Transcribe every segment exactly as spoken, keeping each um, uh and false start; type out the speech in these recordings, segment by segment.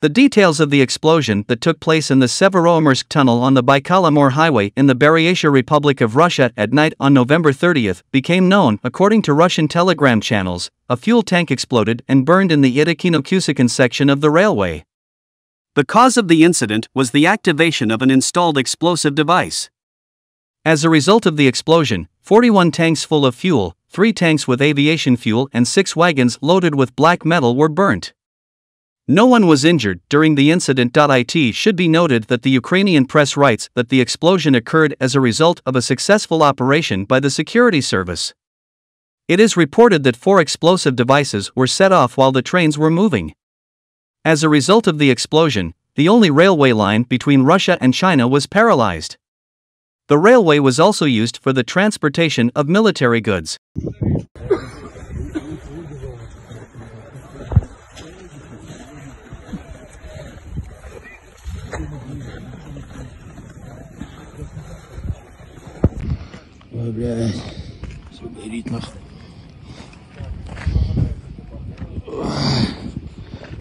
The details of the explosion that took place in the Severomorsk tunnel on the Baikal-Amur Highway in the Buryatia Republic of Russia at night on November thirtieth became known, according to Russian telegram channels. A fuel tank exploded and burned in the Itikino-Kusikin section of the railway. The cause of the incident was the activation of an installed explosive device. As a result of the explosion, forty-one tanks full of fuel, three tanks with aviation fuel and six wagons loaded with black metal were burnt. No one was injured during the incident. It should be noted that the Ukrainian press writes that the explosion occurred as a result of a successful operation by the Security service. It is reported that four explosive devices were set off while the trains were moving. As a result of the explosion, the only railway line between Russia and China was paralyzed. The railway was also used for the transportation of military goods.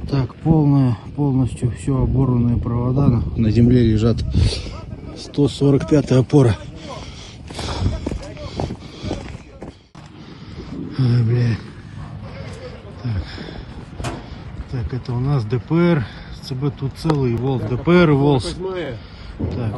Так, полное, полностью все оборванные провода. На земле лежат сто сорок пятая опора. А, бля. Так. Так, это у нас ДПР. ЦБ тут целый волк. ДПР, волк. Так.